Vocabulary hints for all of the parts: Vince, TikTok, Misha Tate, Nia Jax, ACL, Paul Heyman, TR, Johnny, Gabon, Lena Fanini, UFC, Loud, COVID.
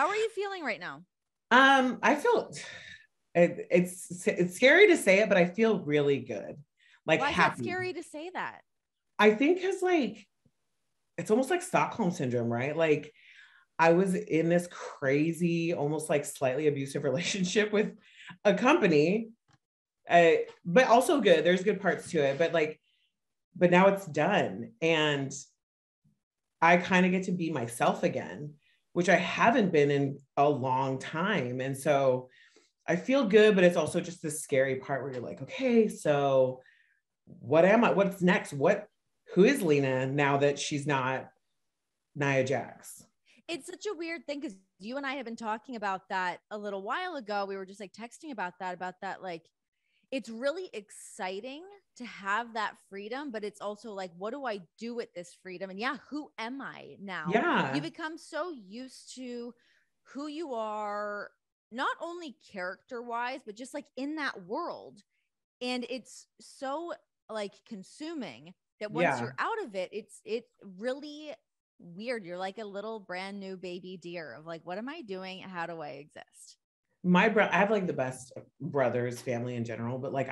How are you feeling right now? I feel it's scary to say it, but I feel really good. Like, why happy. Is it scary to say that? I think because, like, it's almost like Stockholm syndrome, right? Like, I was in this crazy, almost like slightly abusive relationship with a company, but also good. There's good parts to it, but now it's done. And I kind of get to be myself again, which I haven't been in a long time. And so I feel good, but it's also just this scary part where you're like, okay, so what am I? What's next? Who is Lena now that she's not Nia Jax? It's such a weird thing, because you and I have been talking about that a little while ago. We were just like texting about that. Like, it's really exciting to have that freedom, but it's also like, what do I do with this freedom? And yeah, who am I now? Yeah. You become so used to who you are, not only character wise, but just like in that world. And it's so like consuming that once you're out of it, it's really weird. You're like a little brand new baby deer of like, what am I doing? How do I exist? I have like the best brothers, family in general, but like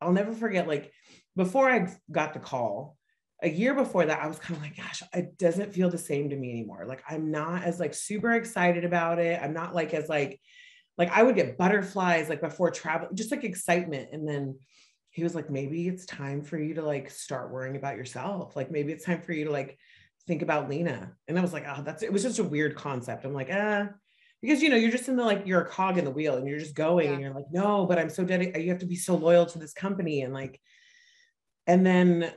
I'll never forget, like before I got the call a year before that, I was kind of like, gosh, it doesn't feel the same to me anymore. Like, I'm not as like super excited about it. I'm not like as like I would get butterflies, like before travel, just like excitement. And then he was like, maybe it's time for you to like start worrying about yourself. Like, maybe it's time for you to like think about Lena. And I was like, oh, it was just a weird concept. I'm like, because, you know, you're just in the, like, you're a cog in the wheel and you're just going and you're like, no, but I'm so dedicated. You have to be so loyal to this company. And like, and then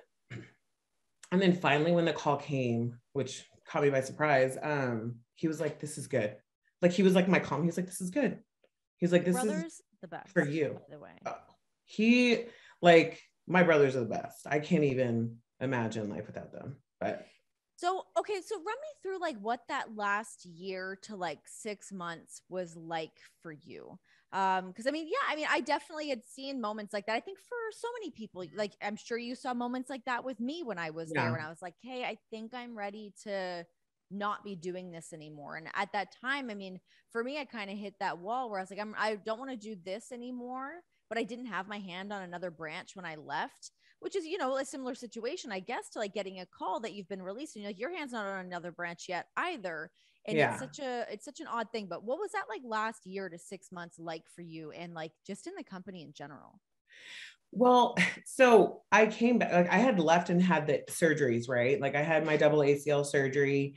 finally when the call came, which caught me by surprise, he was like, this is good. Like, he was like my calm. He was like, this is good. He was like, this is the best for you. By the way. My brothers are the best. I can't even imagine life without them, but. So, okay. So run me through like what that last year to like 6 months was like for you. Cause I definitely had seen moments like that. I think for so many people, like, I'm sure you saw moments like that with me when I was there, when I was like, hey, I think I'm ready to not be doing this anymore. And at that time, I mean, for me, I kind of hit that wall where I was like, I don't want to do this anymore, but I didn't have my hand on another branch when I left, which is, you know, a similar situation, I guess, to like getting a call that you've been released and you're like, your hand's not on another branch yet either. And it's such an odd thing. But what was that like last year to 6 months like for you and like just in the company in general? Well, so I came back, like I had left and had the surgeries, right? Like I had my double ACL surgery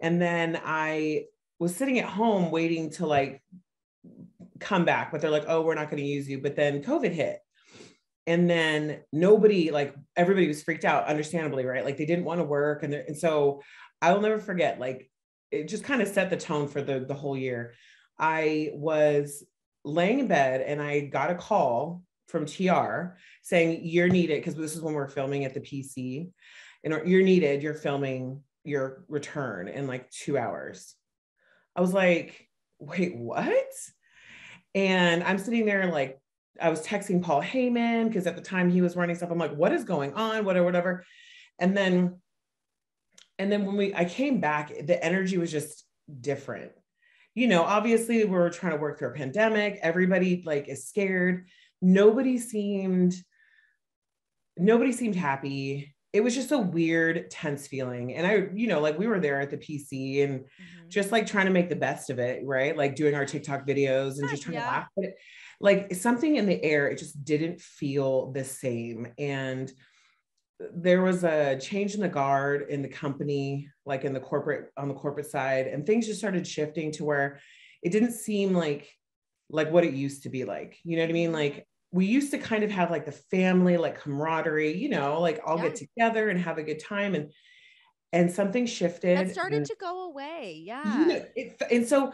and then I was sitting at home waiting to like come back, but they're like, oh, we're not going to use you. But then COVID hit. And then everybody was freaked out, understandably, right? Like they didn't want to work. And so I will never forget, like, it just kind of set the tone for the whole year. I was laying in bed and I got a call from TR saying, you're needed, because this is when we're filming at the PC. And you're needed, you're filming your return in like 2 hours. I was like, wait, what? And I'm sitting there like, I was texting Paul Heyman because at the time he was running stuff. I'm like, what is going on? Whatever. And then when I came back, the energy was just different. You know, obviously we're trying to work through a pandemic. Everybody like is scared. Nobody seemed happy. It was just a weird, tense feeling. And I, you know, like we were there at the PC and just like trying to make the best of it. Right. Like doing our TikTok videos and just trying to laugh at it. Like something in the air, it just didn't feel the same. And there was a change in the guard in the company, like on the corporate side, and things just started shifting to where it didn't seem like what it used to be like, you know what I mean? Like we used to kind of have like the family, like camaraderie, you know, like all get together and have a good time. And something shifted. That started to go away. Yeah. You know,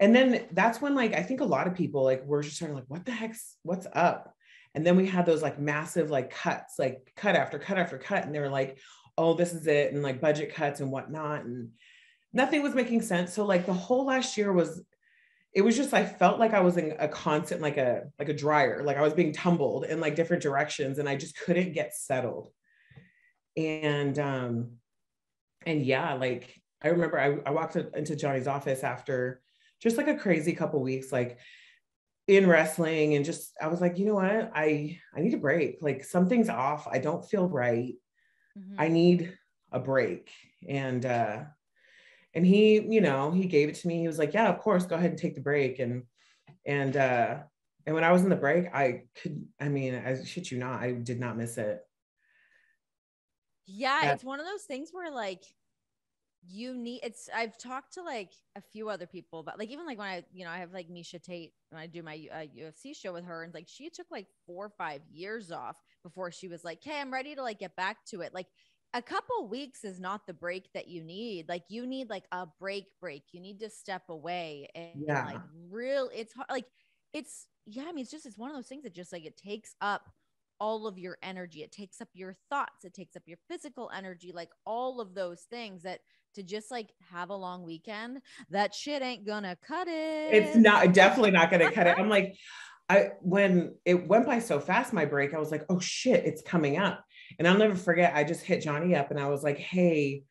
and then that's when, like, I think a lot of people, like, were just starting, like, what the heck's, what's up? And then we had those, like, massive, like, cuts, like, cut after cut after cut. And they were like, oh, this is it. And, like, budget cuts and whatnot. And nothing was making sense. So, like, the whole last year it was just, I felt like I was in a constant, like a dryer. Like, I was being tumbled in, like, different directions. And I just couldn't get settled. And yeah, like, I remember I walked into Johnny's office after just like a crazy couple weeks, like in wrestling. And just, I was like, you know what? I need a break. Like something's off. I don't feel right. Mm-hmm. I need a break. And he, you know, he gave it to me. He was like, yeah, of course, go ahead and take the break. And when I was in the break, I shit you not, I did not miss it. Yeah. It's one of those things where like, I've talked to like a few other people, but like, even like when I, you know, I have like Misha Tate when I do my UFC show with her, and like, she took like 4 or 5 years off before she was like, hey, I'm ready to like get back to it. Like a couple weeks is not the break that you need. Like you need like a break. You need to step away and like real, it's hard. Like it's, yeah. I mean, it's one of those things that just like, it takes up all of your energy. It takes up your thoughts. It takes up your physical energy, like all of those things that to just like have a long weekend, that shit ain't gonna cut it. It's not, definitely not gonna cut it. I'm like, when it went by so fast, my break, I was like, oh shit, it's coming up. And I'll never forget, I just hit Johnny up and I was like, hey,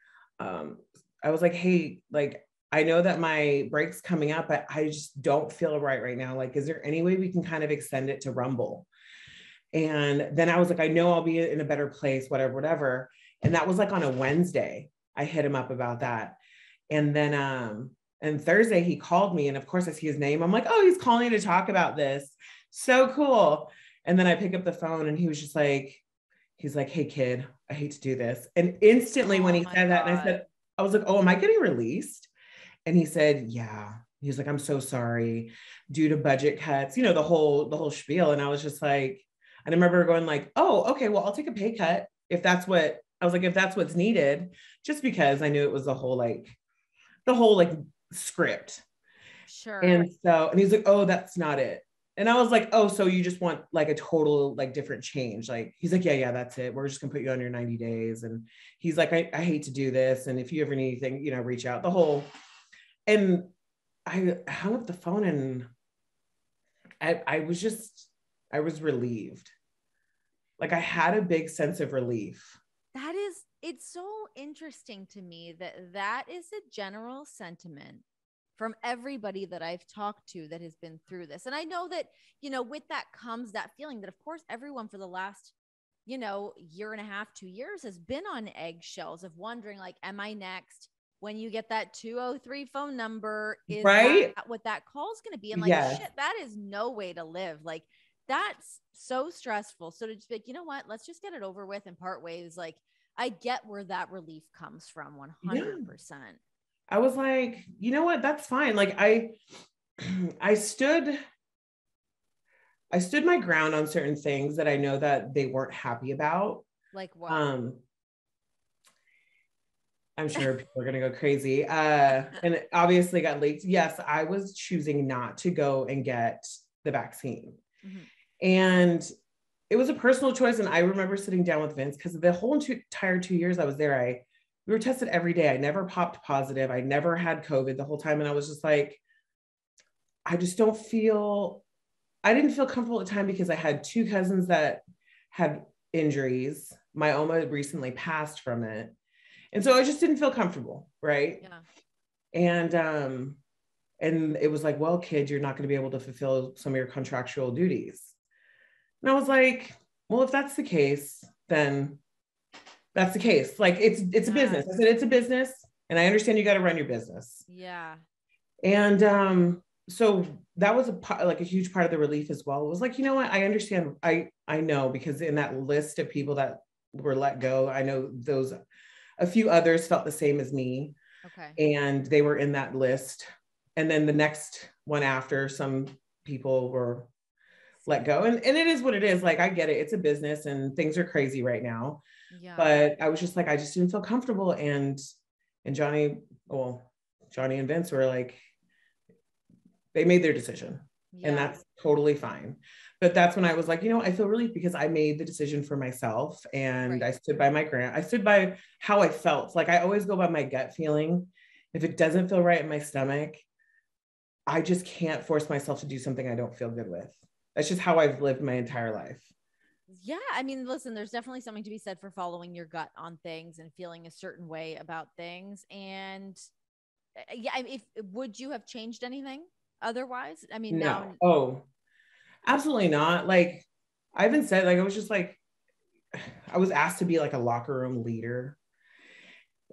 like, I know that my break's coming up, but I just don't feel right now. Like, is there any way we can kind of extend it to Rumble? And then I was like, I know I'll be in a better place, whatever. And that was like on a Wednesday. I hit him up about that. And then, and Thursday he called me, and of course I see his name. I'm like, oh, he's calling to talk about this. So cool. And then I pick up the phone and he was just like, he's like, hey kid, I hate to do this. And instantly when he said that, and I was like, oh, am I getting released? And he said, yeah. He was like, I'm so sorry, due to budget cuts, you know, the whole spiel. And I was just like, and I remember going like, oh, okay, well, I'll take a pay cut if that's what's needed, just because I knew it was the whole script. Sure. And he's like, oh, that's not it. And I was like, oh, so you just want like a total, like different change. Like, he's like, yeah, that's it. We're just gonna put you on your 90 days. And he's like, I hate to do this. And if you ever need anything, you know, reach out and I hung up the phone, and I was relieved. Like I had a big sense of relief. That is, it's so interesting to me that is a general sentiment from everybody that I've talked to that has been through this. And I know that, you know, with that comes that feeling that of course everyone for the last, you know, year and a half, 2 years has been on eggshells of wondering like, am I next? When you get that 203 phone number, is right? That what that call's going to be? And like, yes. Shit, that is no way to live. Like, that's so stressful. So to just be like, you know what, let's just get it over with and part ways. Like I get where that relief comes from 100%. I was like, you know what, that's fine. Like I stood my ground on certain things that I know that they weren't happy about. Like what? I'm sure people are going to go crazy. And it obviously got leaked. Yes. I was choosing not to go and get the vaccine. Mm-hmm. And it was a personal choice. And I remember sitting down with Vince, because the whole entire 2 years I was there, we were tested every day. I never popped positive. I never had COVID the whole time. And I was just like, I didn't feel comfortable at the time because I had two cousins that had injuries. My Oma recently passed from it. And so I just didn't feel comfortable. Right. Yeah. And it was like, well, kid, you're not going to be able to fulfill some of your contractual duties. And I was like, well, if that's the case, then that's the case. Like it's a business. I said, it's a business. And I understand you got to run your business. Yeah. And, so that was a huge part of the relief as well. It was like, you know what? I understand. I know, because in that list of people that were let go, I know a few others felt the same as me. Okay. And they were in that list. And then the next one after, some people were let go, and it is what it is. Like, I get it. It's a business and things are crazy right now, yeah. But I was just like, I just didn't feel comfortable. And Johnny and Vince were like, they made their decision, yeah. And that's totally fine. But that's when I was like, you know, I feel relief because I made the decision for myself, and right. I stood by I stood by how I felt. Like, I always go by my gut feeling. If it doesn't feel right in my stomach, I just can't force myself to do something I don't feel good with. That's just how I've lived my entire life. Yeah. I mean, listen, there's definitely something to be said for following your gut on things and feeling a certain way about things. And yeah, I mean, if would you have changed anything otherwise? I mean, no. Now, oh, absolutely not. Like I even said, like I was just like, I was asked to be like a locker room leader.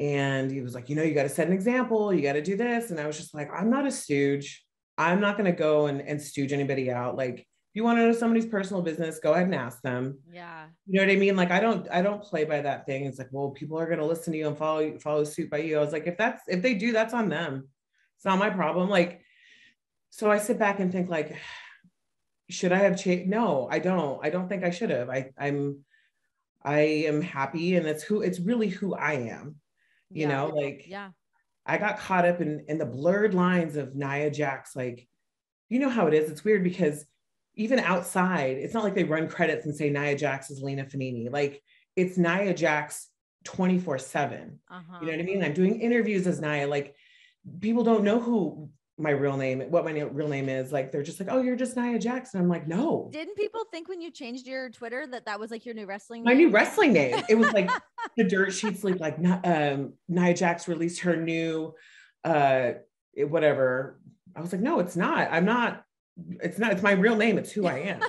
And he was like, you know, you got to set an example. You got to do this. And I was just like, I'm not a stooge. I'm not going to go and stooge anybody out. Like, if you want to know somebody's personal business, go ahead and ask them. Yeah. You know what I mean? Like, I don't play by that thing. It's like, well, people are going to listen to you and follow suit by you. I was like, if they do, that's on them. It's not my problem. Like, so I sit back and think like, should I have changed? No, I don't think I should have. I am happy. And it's really who I am. You know, like, yeah, I got caught up in the blurred lines of Nia Jax. Like, you know how it is. It's weird because even outside, it's not like they run credits and say Nia Jax is Lena Fanini. Like, it's Nia Jax 24/7. You know what I mean? I'm doing interviews as Nia. Like, people don't know what my real name is. Like, they're just like, oh, you're just Nia Jax. And I'm like, no. Didn't people think when you changed your Twitter that was like your new wrestling name? My new wrestling name. It was like the dirt sheets, like Nia Jax released her new, whatever. I was like, no, it's not. It's my real name. It's who I am.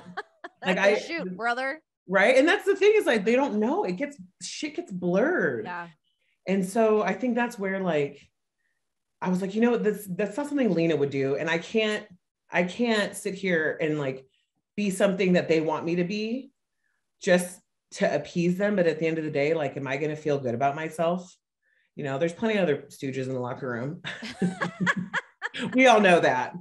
Like shoot, brother. Right. And that's the thing is like, they don't know. Shit gets blurred. Yeah. And so I think that's where like, I was like, you know, that's not something Lena would do. And I can't sit here and like be something that they want me to be just to appease them. But at the end of the day, like, am I going to feel good about myself? You know, there's plenty of other stooges in the locker room. We all know that.